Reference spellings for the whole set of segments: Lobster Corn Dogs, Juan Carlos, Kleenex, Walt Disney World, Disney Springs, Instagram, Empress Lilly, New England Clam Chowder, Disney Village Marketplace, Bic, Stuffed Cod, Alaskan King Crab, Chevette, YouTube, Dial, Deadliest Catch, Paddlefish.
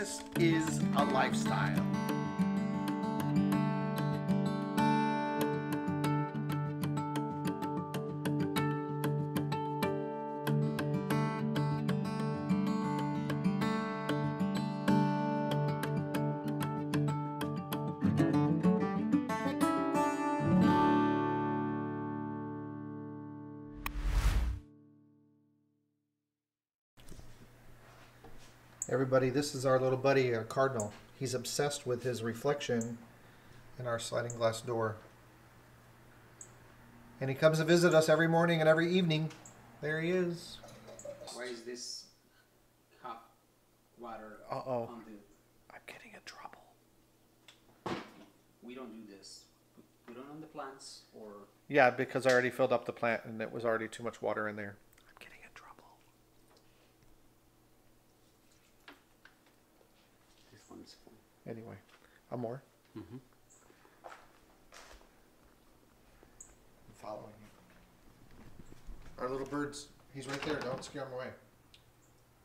Happiness is a lifestyle. Everybody, this is our little buddy, our cardinal. He's obsessed with his reflection in our sliding glass door. And he comes to visit us every morning and every evening. There he is. Where is this hot water? Uh-oh. I'm getting in trouble. We don't do this. We don't own the plants or... Yeah, because I already filled up the plant and it was already too much water in there. Anyway, Amor. Mm-hmm. I'm following you. Our little bird's, he's right there. Don't scare him away.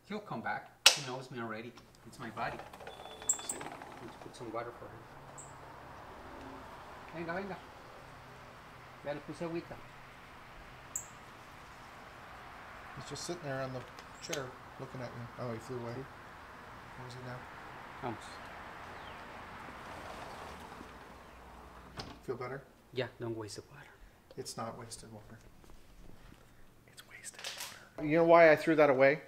He'll come back. He knows me already. It's my body. See? Let's put some water for him. Venga, venga. Ya le puse agüita. He's just sitting there on the chair looking at me. Oh, he flew away. Where is he now? Comes. Feel better? Yeah, don't waste the water. It's not wasted water. It's wasted water. You know why I threw that away?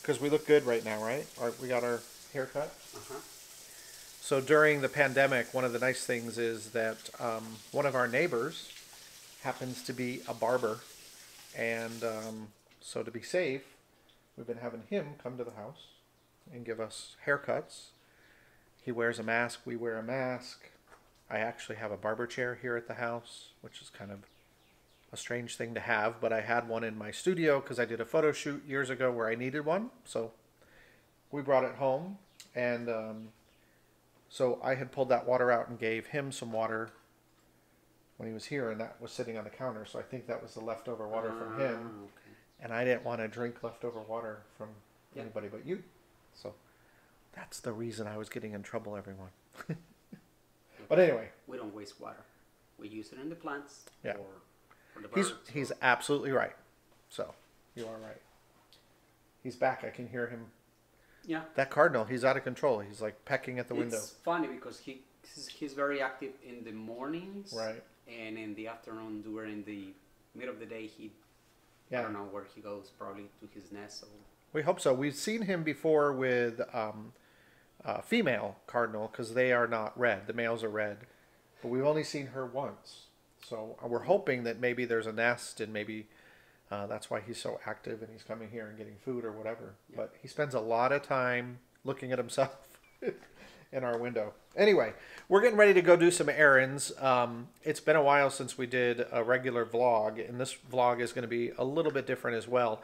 Because we look good right now, right? We got our haircut. Uh-huh. So during the pandemic, one of the nice things is that one of our neighbors happens to be a barber. And so to be safe, we've been having him come to the house and give us haircuts. He wears a mask, we wear a mask. I actually have a barber chair here at the house, which is kind of a strange thing to have, but I had one in my studio because I did a photo shoot years ago where I needed one. So we brought it home, and so I had pulled that water out and gave him some water when he was here, and that was sitting on the counter, so I think that was the leftover water from him. Okay. And I didn't want to drink leftover water from anybody but you, so... That's the reason I was getting in trouble, everyone. But anyway. We don't waste water. We use it in the plants or the birds. He's absolutely right. So, you are right. He's back. I can hear him. Yeah. That cardinal, he's out of control. He's like pecking at the window. It's funny because he's very active in the mornings. Right. And in the afternoon, during the middle of the day, he, I don't know where he goes, probably to his nest. Or... We hope so. We've seen him before with... female cardinal, because they are not red. The males are red, but we've only seen her once. So we're hoping that maybe there's a nest, and maybe that's why he's so active and he's coming here and getting food or whatever. Yeah. But he spends a lot of time looking at himself in our window. Anyway, we're getting ready to go do some errands. It's been a while since we did a regular vlog, and this vlog is going to be a little bit different as well.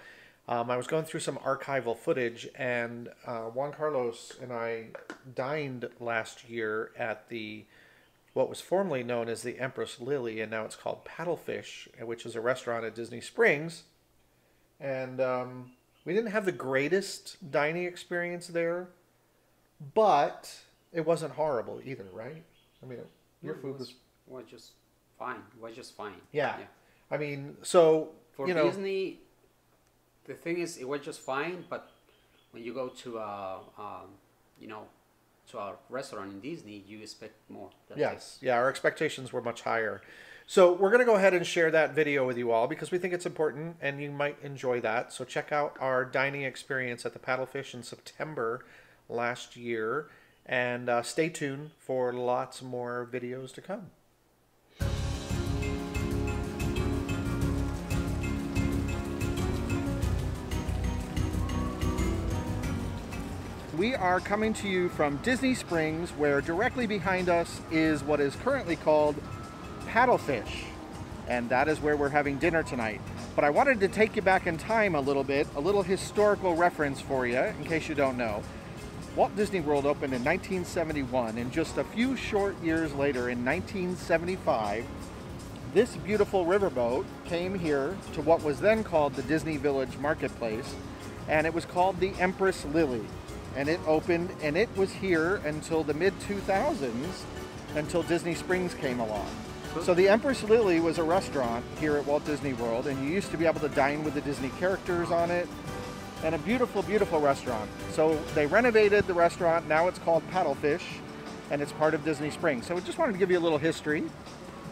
I was going through some archival footage, and Juan Carlos and I dined last year at the what was formerly known as the Empress Lilly, and now it's called Paddlefish, which is a restaurant at Disney Springs. And we didn't have the greatest dining experience there, but it wasn't horrible either, right? I mean, your food was just fine. It was just fine. Yeah. I mean, so, for you know, Disney... The thing is, it was just fine, but when you go to a restaurant in Disney, you expect more. Yes, our expectations were much higher. So we're going to go ahead and share that video with you all because we think it's important and you might enjoy that. So check out our dining experience at the Paddlefish in September last year, and stay tuned for lots more videos to come. We are coming to you from Disney Springs, where directly behind us is what is currently called Paddlefish, and that is where we're having dinner tonight. But I wanted to take you back in time a little bit, a little historical reference for you, in case you don't know. Walt Disney World opened in 1971, and just a few short years later, in 1975, this beautiful riverboat came here to what was then called the Disney Village Marketplace. and it was called the Empress Lilly. And it opened, and it was here until the mid-2000s, until Disney Springs came along. So the Empress Lilly was a restaurant here at Walt Disney World, and you used to be able to dine with the Disney characters on it, and a beautiful, beautiful restaurant. So they renovated the restaurant, now it's called Paddlefish, and it's part of Disney Springs. So I just wanted to give you a little history.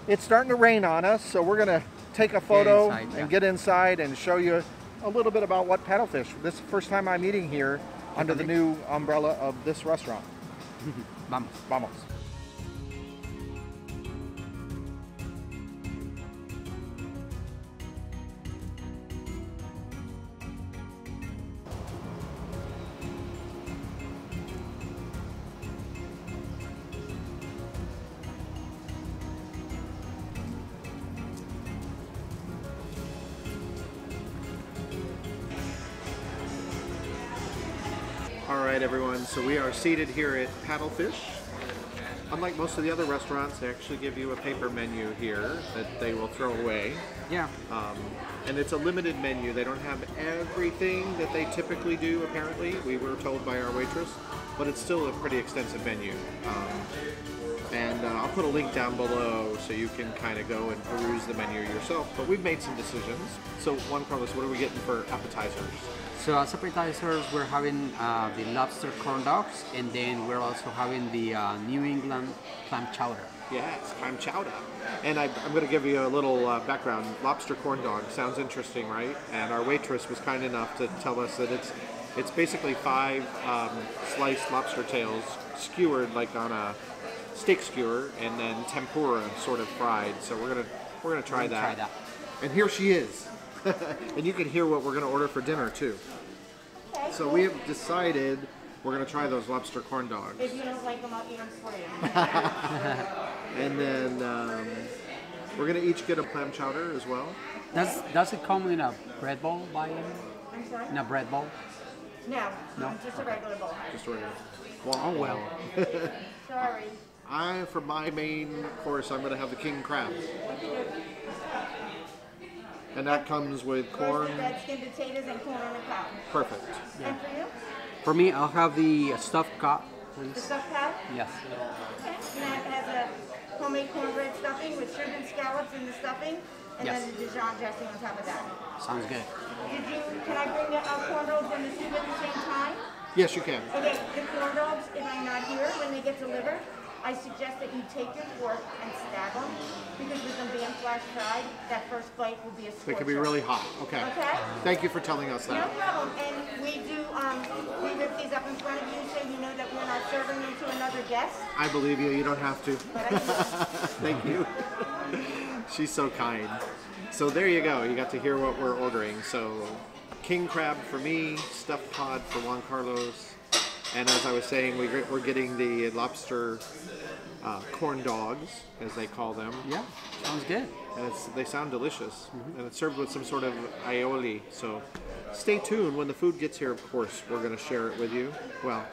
It's starting to rain on us, so we're gonna take a photo and get inside and show you a little bit about what Paddlefish. This is the first time I'm eating here under the new umbrella of this restaurant. Vamos. Vamos. All right, everyone, so we are seated here at Paddlefish. Unlike most of the other restaurants, they actually give you a paper menu here that they will throw away. Yeah. And it's a limited menu. They don't have everything that they typically do, apparently. We were told by our waitress, but it's still a pretty extensive menu. I'll put a link down below so you can kind of go and peruse the menu yourself. But we've made some decisions. So, Juan Carlos, what are we getting for appetizers? So, as appetizers, we're having the lobster corn dogs, and then we're also having the New England clam chowder. Yes, clam chowder. And I'm going to give you a little background. Lobster corn dog sounds interesting, right? And our waitress was kind enough to tell us that it's basically 5 sliced lobster tails skewered like on a steak skewer, and then tempura sort of fried. So we're gonna try that. And here she is. And you can hear what we're gonna order for dinner too. So we have decided we're gonna try those lobster corn dogs. If you don't like them, I'll eat them for you. And then we're gonna each get a clam chowder as well. Does it come in a bread bowl by any? I'm sorry? In a bread bowl? No. No. Just a regular bowl. Just a regular. Well, oh well. Sorry. For my main course, I'm going to have the king crab. And that comes with corn. Red skin potatoes and corn on the cob. Perfect. Yeah. And for you? For me, I'll have the stuffed cod, please. The stuffed cod? Yes. Okay. And that has a homemade cornbread stuffing with shrimp and scallops in the stuffing. And then the Dijon dressing on top of that. Sounds good. Can I bring the corn dogs and the soup at the same time? Yes, you can. Okay, the corn dogs, if I'm not here, when they get delivered, I suggest that you take your fork and stab them, because with them being flash fried, that first bite will be a scorcher. They can be really hot. Okay. Okay. Thank you for telling us that. No problem. And we do, we rip these up in front of you so you know that we're not serving you to another guest. I believe you. You don't have to. But I do. Thank you. She's so kind. So there you go. You got to hear what we're ordering. So king crab for me, stuffed cod for Juan Carlos. And as I was saying, we're getting the lobster corn dogs, as they call them. Yeah, sounds good. And they sound delicious. Mm-hmm. And it's served with some sort of aioli. So stay tuned. When the food gets here, of course, we're going to share it with you. Well,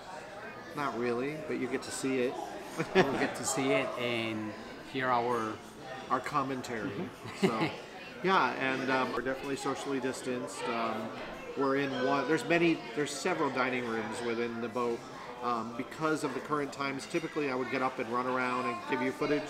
not really, but you get to see it. We'll get to see it and hear our commentary. Mm-hmm. So, yeah, and we're definitely socially distanced. We're in one. There's several dining rooms within the boat. Because of the current times, typically I would get up and run around and give you footage,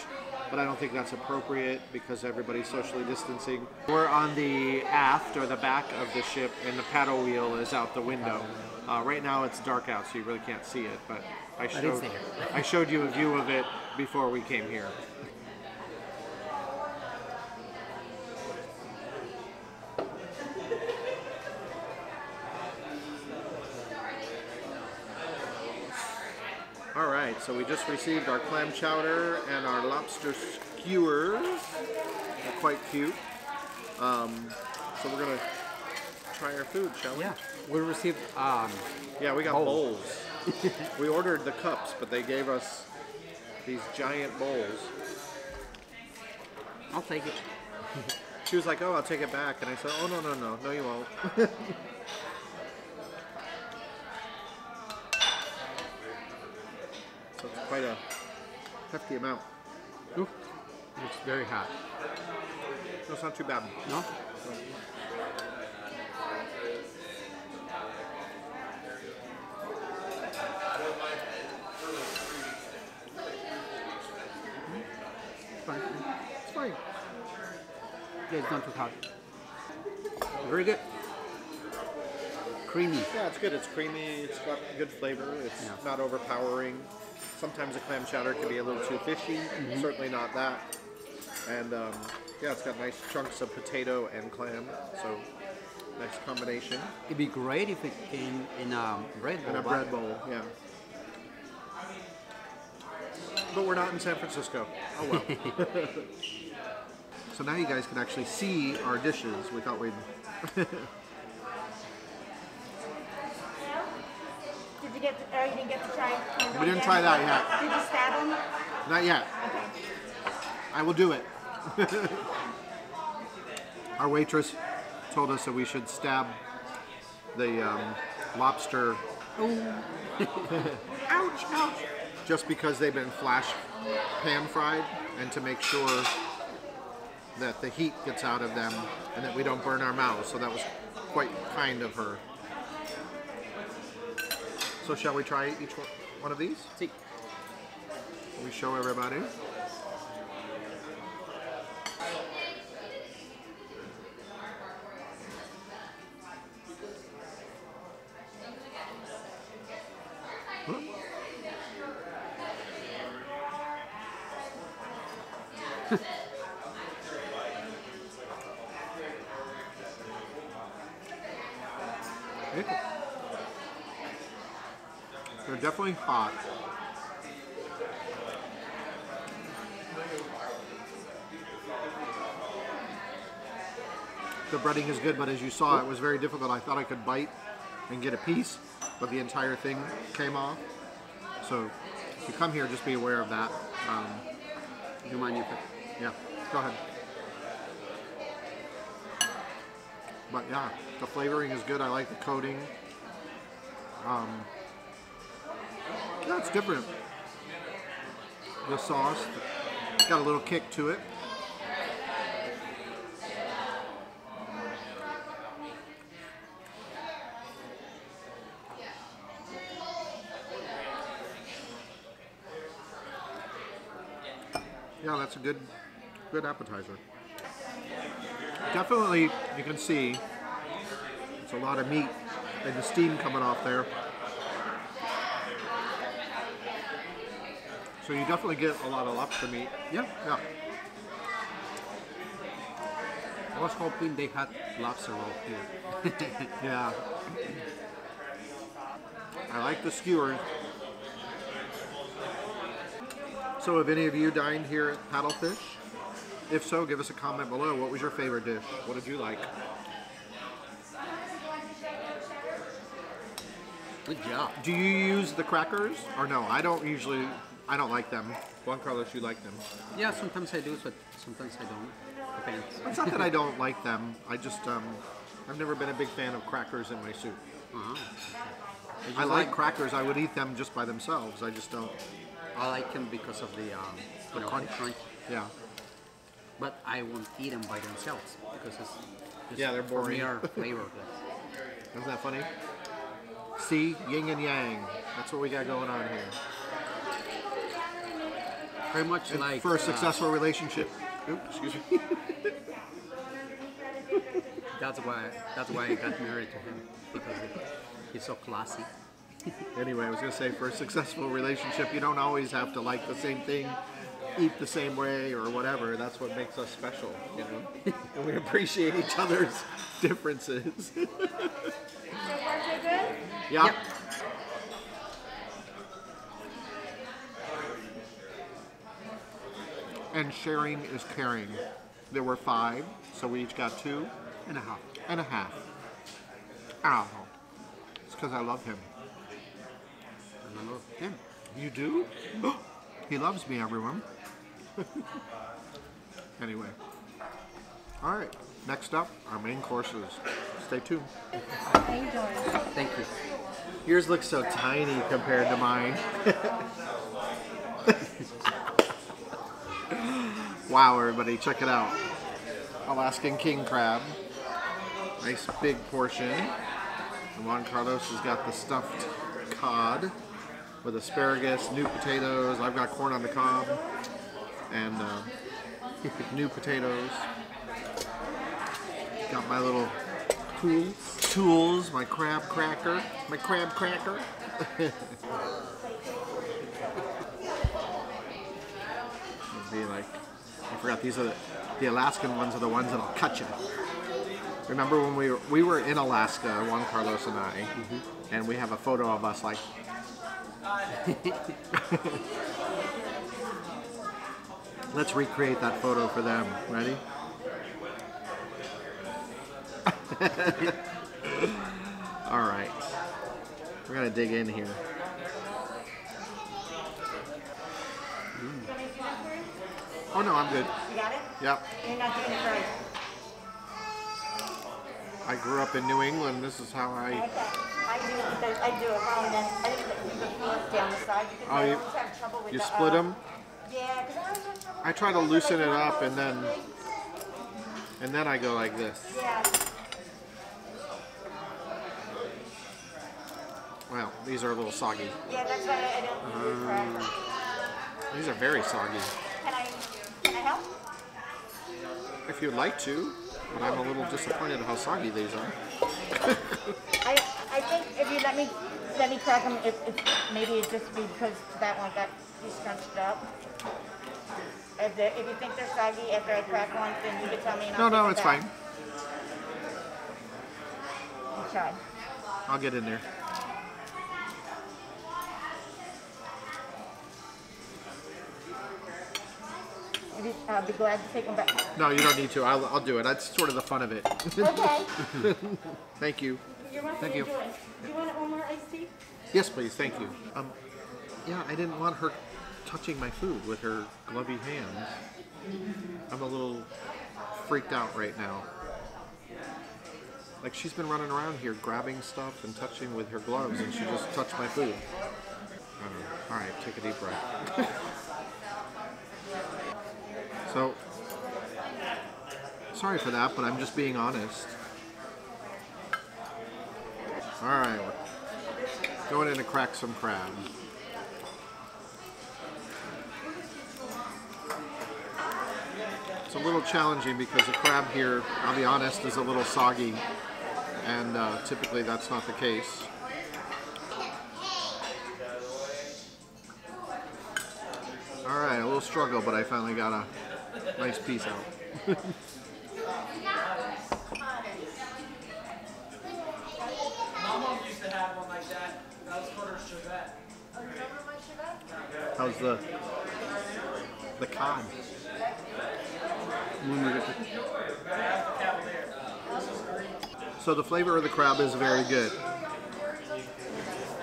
but I don't think that's appropriate because everybody's socially distancing. We're on the aft, or the back of the ship, and the paddle wheel is out the window. Right now it's dark out, so you really can't see it, but I showed you a view of it before we came here. All right, so we just received our clam chowder and our lobster skewers. They're quite cute. So we're gonna try our food, shall we? Yeah, we received we got bowls. We ordered the cups, but they gave us these giant bowls. I'll take it. She was like, oh, I'll take it back. And I said, oh, no, you won't. It's quite a hefty amount. Ooh, it's very hot. No, it's not too bad. No? it's like, yeah, it's not too hot. Very good. Creamy. Yeah, it's good. It's creamy. It's got good flavor. It's not overpowering. Sometimes a clam chowder can be a little too fishy. Mm-hmm. Certainly not that. And yeah, it's got nice chunks of potato and clam. So nice combination. It'd be great if it came in a bread bowl. In a bread bowl, yeah. But we're not in San Francisco. Oh well. So now you guys can actually see our dishes without waiting. Did you get? Oh, you didn't get to try. We didn't try that yet. Did you stab them? Not yet. Okay. I will do it. Our waitress told us that we should stab the lobster. Oh. Ouch! Ouch! Just because they've been flash pan fried, and to make sure that the heat gets out of them and that we don't burn our mouths. So that was quite kind of her. So shall we try each one of these? See. We show everybody. They're definitely hot. The breading is good, but as you saw, it was very difficult. I thought I could bite and get a piece, but the entire thing came off. So if you come here, just be aware of that. Do you mind you pick? Yeah, go ahead. But yeah, the flavoring is good. I like the coating. Yeah, it's different. The sauce got a little kick to it. Yeah, that's a good appetizer. Definitely, you can see it's a lot of meat and the steam coming off there. So you definitely get a lot of lobster meat. Yeah, yeah. I was hoping they had lobster roll here. Yeah. I like the skewer. So have any of you dined here at Paddlefish? If so, give us a comment below. What was your favorite dish? What did you like? Good job. Do you use the crackers? Or no, I don't usually. I don't like them. Juan Carlos, you like them? Yeah, sometimes I do, but sometimes I don't. Depends. It's not that I don't like them. I just, I've never been a big fan of crackers in my soup. Uh-huh. I like crackers. I would eat them just by themselves. I just don't. I like them because of the crunch. Yeah. But I won't eat them by themselves because it's just they're boring. Flavorless. Isn't that funny? See, yin and yang. That's what we got going on here. Very much and like for a successful relationship. Oops, excuse me. That's why I got married to him, because he's so classy. Anyway, I was gonna say, for a successful relationship, you don't always have to like the same thing, eat the same way, or whatever. That's what makes us special, you know. And we appreciate each other's differences. So far, good? Yeah. Yep. And sharing is caring. There were 5, so we each got 2 and a half. And a half. Ow. It's because I love him. And I love him. You do? He loves me, everyone. Anyway. All right. Next up, our main courses. Stay tuned. Thank you. Thank you. Yours looks so tiny compared to mine. Wow, everybody, check it out. Alaskan King Crab. Nice big portion. And Juan Carlos has got the stuffed cod with asparagus, new potatoes. I've got corn on the cob. And new potatoes. Got my little tools, my crab cracker, Be like, I forgot these are the Alaskan ones are the ones that'll cut you. Remember when we were in Alaska, Juan Carlos and I, and we have a photo of us like. Let's recreate that photo for them. Ready? All right, we're gonna dig in here. Oh no, I'm good. You got it? Yep. You're not doing it right. I grew up in New England. This is how I. Okay. I do it wrong. I didn't put the feet down the side because I always have trouble with. You split them? Yeah, because I always have trouble. I try to loosen it up and then I go like this. Yeah. Well, these are a little soggy. Yeah, that's why I don't do it right. These are very soggy. Can I help? If you'd like to, but I'm a little disappointed at how soggy these are. I think if you let me crack them, maybe it just be because that one got too scrunched up. If you think they're soggy after I crack one, then you can tell me. And I'll no, it's back. Fine. I'll try. I'll get in there. I'll be glad to take them back. No, you don't need to. I'll do it. That's sort of the fun of it. Okay. Thank you. You're welcome. Thank you. Do you want one more iced tea? Yes, please. Thank you. Yeah, I didn't want her touching my food with her glovey hands. I'm a little freaked out right now. Like, she's been running around here grabbing stuff and touching with her gloves, and she just touched my food. I don't know. All right, take a deep breath. So, sorry for that, but I'm just being honest. All right, we're going in to crack some crab. It's a little challenging because the crab here, I'll be honest, is a little soggy, and typically that's not the case. All right, a little struggle, but I finally got a nice piece out. Mama used to have one like that. That was called her Chevette. Oh, you remember my Chevette? How's the cod? So the flavor of the crab is very good.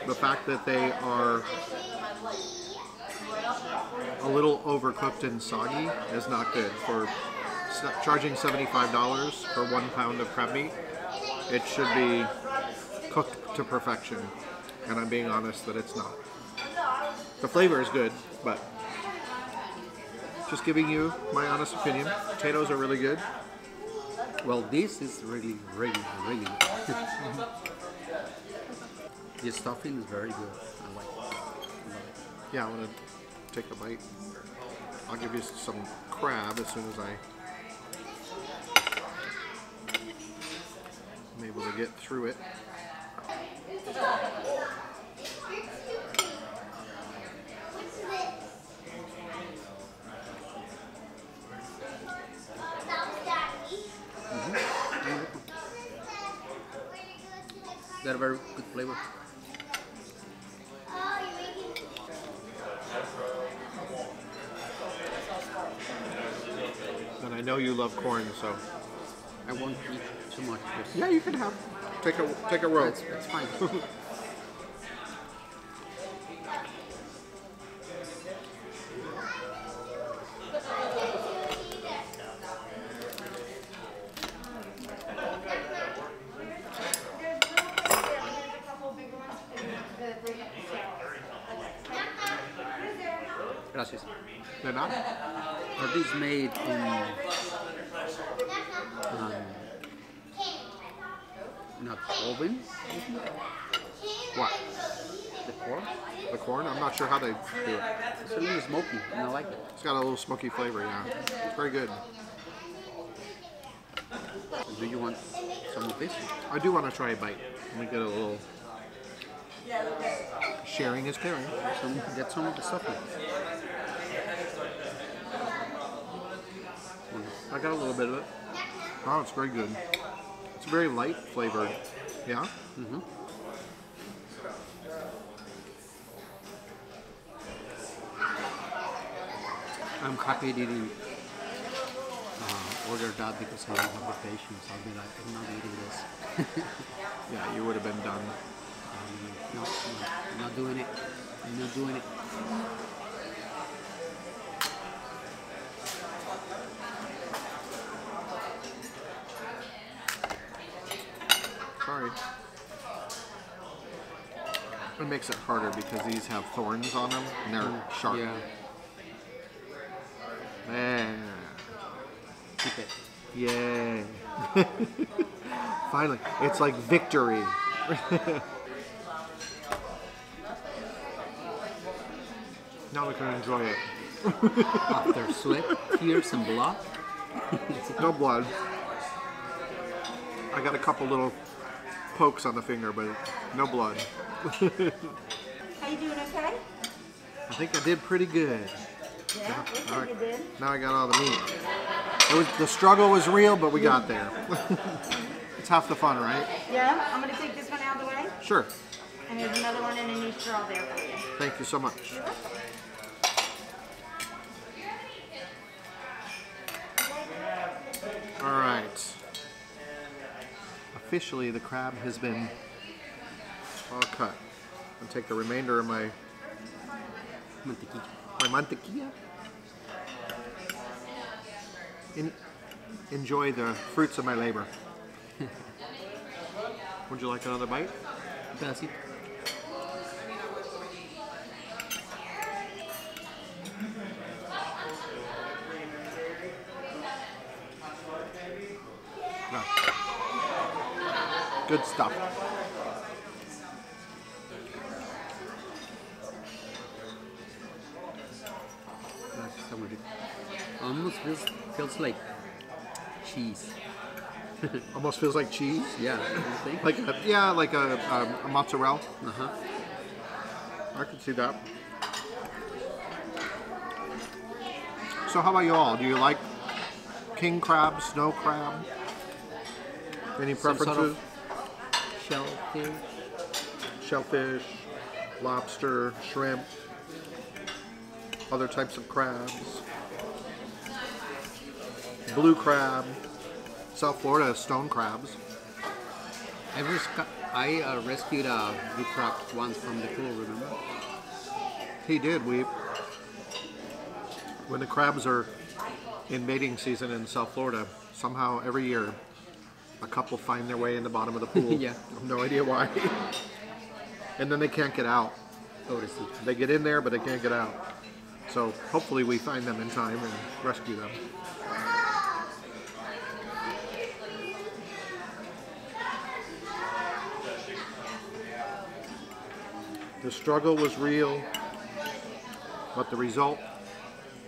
The fact that they are a little overcooked and soggy is not good. For charging $75 for 1 pound of crab meat, it should be cooked to perfection, and I'm being honest that it's not. The flavor is good, but just giving you my honest opinion. Potatoes are really good. Well, this is really, really, really good. The stuffing is very good. I like it. Yeah, I want to take a bite. I'll give you some crab as soon as I'm able to get through it. They have a very good flavor. And I know you love corn, so I won't eat too much. Just yeah, you can have take a roll. That's fine. Gracias. They're not? Are these made in not ovens? What? The corn? The corn? I'm not sure how they do it. It's really smoky, and I like it. It's got a little smoky flavor, yeah. It's very good. Do you want some of this? I do want to try a bite. Let me get a little... Sharing is caring, so we can get some of the stuff in. I got a little bit of it. Oh, it's very good. It's very light flavored. Yeah? Mm-hmm. I'm happy didn't order that because I don't have the patience. I'll be like, I'm not eating this. Yeah, you would have been done. No, I'm not doing it. I'm not doing it. Sorry. It makes it harder because these have thorns on them and they're sharp. Yeah. Man. Keep it. Yay. Finally. It's like victory. Now we can enjoy it. After sweat, tears, and blood. No blood. I got a couple little pokes on the finger, but no blood. How you doing, okay? I think I did pretty good. Yeah, all right. You did. Now I got all the meat. The struggle was real, but we got there. It's half the fun, right? Yeah, I'm gonna take this one out of the way. Sure. And there's another one in a new straw there for you. Thank you so much. All right. Officially, the crab has been all cut. I'll take the remainder of my mantequilla. Enjoy the fruits of my labor. Would you like another bite? That's it. Good stuff. That's so good. Almost feels like cheese. Almost feels like cheese? Yeah. Like a, yeah, like a mozzarella. Uh-huh. I can see that. So how about you all? Do you like king crab, snow crab? Any preferences? Sort of shellfish. Shellfish, lobster, shrimp, other types of crabs. Blue crab. South Florida stone crabs. I rescued a blue crab once from the pool, remember? He did. When the crabs are in mating season in South Florida, somehow every year a couple find their way in the bottom of the pool. Yeah. I have no idea why. And then they can't get out. Obviously. They get in there, but they can't get out. So hopefully we find them in time and rescue them. The struggle was real, but the result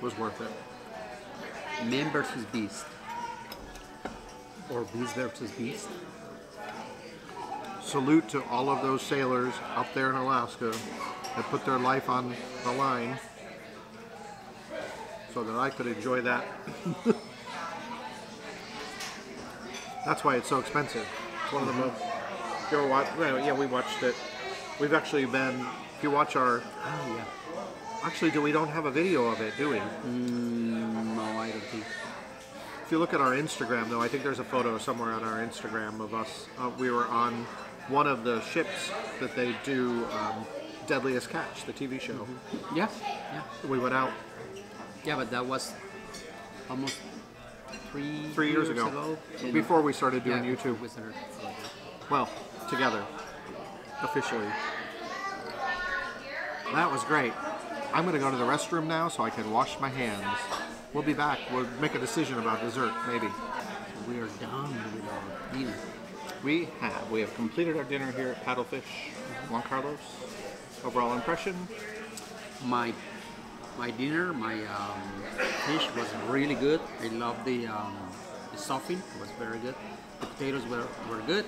was worth it. Man versus beast. Or beast versus beast. Salute to all of those sailors up there in Alaska that put their life on the line so that I could enjoy that. That's why it's so expensive. It's one of the most... You ever watch? Well, yeah, we watched it. We've actually been, if you watch our, actually we don't have a video of it, do we? No, I don't think. If you look at our Instagram though, I think there's a photo somewhere on our Instagram of us, we were on one of the ships that they do Deadliest Catch, the TV show. Mm-hmm. Yeah, yeah. We went out. Yeah, but that was almost three years ago. Before we started doing YouTube. Well, together. Officially. That was great. I'm gonna go to the restroom now so I can wash my hands. We'll be back. We'll make a decision about dessert, maybe. We are done with our dinner. We have completed our dinner here at Paddlefish. Juan Carlos. Overall impression? My dinner, my fish was really good. I loved the stuffing. It was very good. The potatoes were good.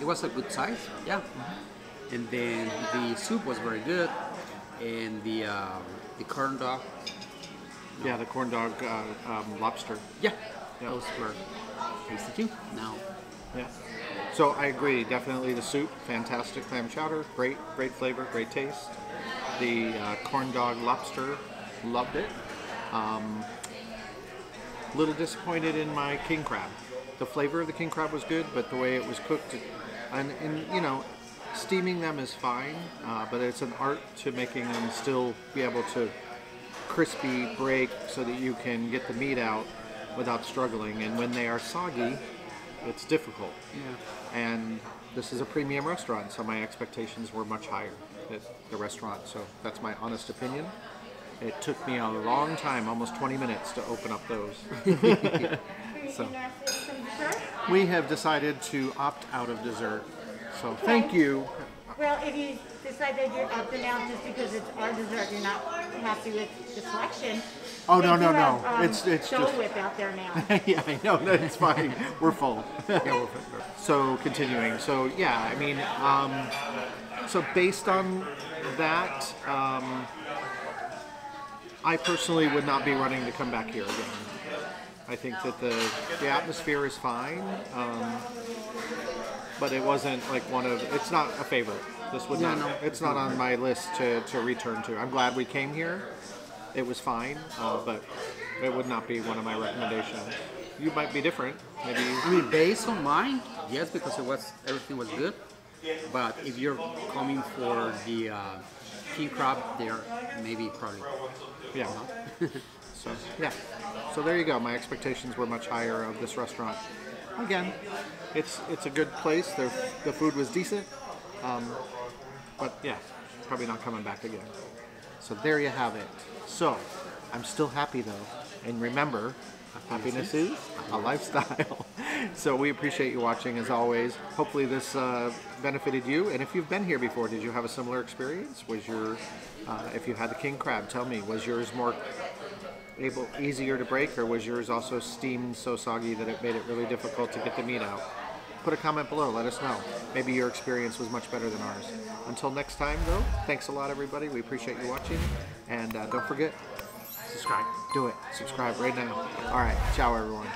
It was a good size, yeah. Mm-hmm. And then the soup was very good, and the corn dog. No. Yeah, the corn dog lobster. Yeah, yeah. Those were tasty too. Now, yeah. So I agree. Definitely the soup, fantastic clam chowder, great flavor, great taste. The corn dog lobster, loved it. Little disappointed in my king crab. The flavor of the king crab was good, but the way it was cooked, and you know, steaming them is fine, but it's an art to making them still be able to crispy break so that you can get the meat out without struggling. And when they are soggy, it's difficult. Yeah. And this is a premium restaurant, so my expectations were much higher at the restaurant. So that's my honest opinion. It took me a long time, almost 20 minutes, to open up those. So we have decided to opt out of dessert. So okay. Thank you. Well, if you decide that you're opting out just because it's our dessert, you're not happy with the selection. Oh, no. It's Dole Whip out there now. Yeah, I know. No, it's fine. We're full. Yeah, we're full. So continuing. So yeah, I mean, so based on that, I personally would not be running to come back here again. I think that the atmosphere is fine, but it wasn't like one of. It's not a favorite. This would not. No. It's not on my list to return to. I'm glad we came here. It was fine, but it would not be one of my recommendations. You might be different. Maybe. I mean, based on mine, yes, because it was everything was good. But if you're coming for the king crab, there maybe probably. Yeah. So yeah, so there you go. My expectations were much higher of this restaurant. Again, it's a good place. The food was decent, but yeah, probably not coming back again. So there you have it. So I'm still happy though, and remember, happiness is a lifestyle. So we appreciate you watching as always. Hopefully this benefited you. And if you've been here before, did you have a similar experience? Was your if you had the king crab, tell me, was yours more easier to break, or was yours also steamed so soggy that it made it really difficult to get the meat out? Put a comment below, let us know. Maybe your experience was much better than ours. Until next time though, thanks a lot everybody, we appreciate you watching, and don't forget, subscribe, do it, subscribe right now. All right, ciao everyone.